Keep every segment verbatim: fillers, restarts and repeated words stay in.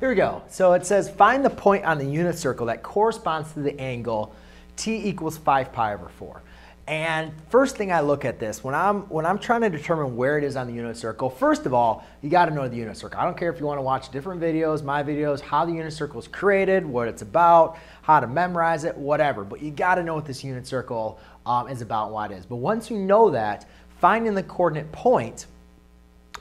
Here we go. So it says find the point on the unit circle that corresponds to the angle t equals five pi over four. And first thing I look at this, when I'm, when I'm trying to determine where it is on the unit circle, first of all, you got to know the unit circle. I don't care if you want to watch different videos, my videos, how the unit circle is created, what it's about, how to memorize it, whatever. But you got to know what this unit circle um, is about and why it is. But once you know that, finding the coordinate point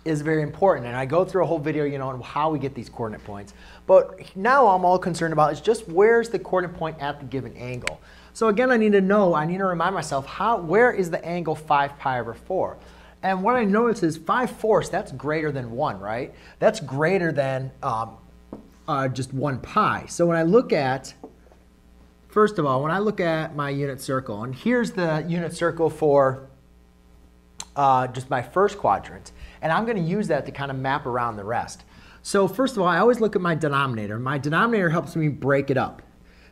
is very important. And I go through a whole video, you know, on how we get these coordinate points. But now I'm all concerned about is just where's the coordinate point at the given angle. So again, I need to know, I need to remind myself, how, where is the angle five pi over four? And what I notice is five fourths, that's greater than one, right? That's greater than um, uh, just one pi. So when I look at, first of all, when I look at my unit circle, and here's the unit circle for uh, just my first quadrant. And I'm going to use that to kind of map around the rest. So first of all, I always look at my denominator. My denominator helps me break it up.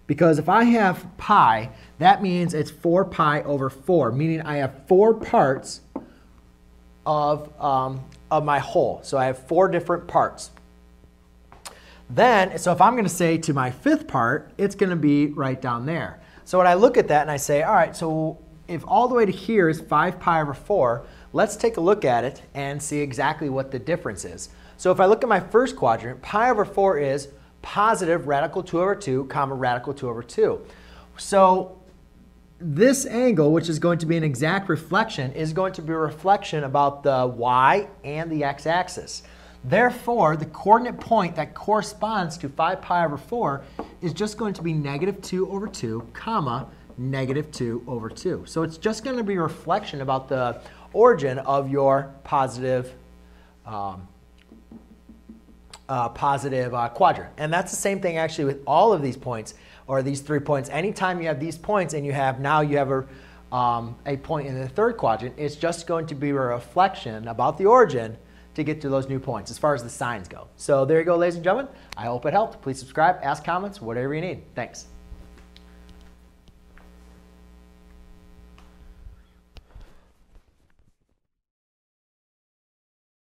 Because if I have pi, that means it's four pi over four, meaning I have four parts of, um, of my whole. So I have four different parts. Then, so if I'm going to say to my fifth part, it's going to be right down there. So when I look at that and I say, all right, so if all the way to here is five pi over four, let's take a look at it and see exactly what the difference is. So if I look at my first quadrant, pi over four is positive radical two over two, comma radical two over two. So this angle, which is going to be an exact reflection, is going to be a reflection about the y and the x-axis. Therefore, the coordinate point that corresponds to five pi over four is just going to be negative two over two, comma negative two over two. So it's just going to be a reflection about the origin of your positive um, Uh, positive uh, quadrant. And that's the same thing actually with all of these points, or these three points. Anytime you have these points and you have now you have a, um, a point in the third quadrant, it's just going to be a reflection about the origin to get to those new points as far as the signs go. So there you go, ladies and gentlemen. I hope it helped. Please subscribe, ask comments, whatever you need. Thanks.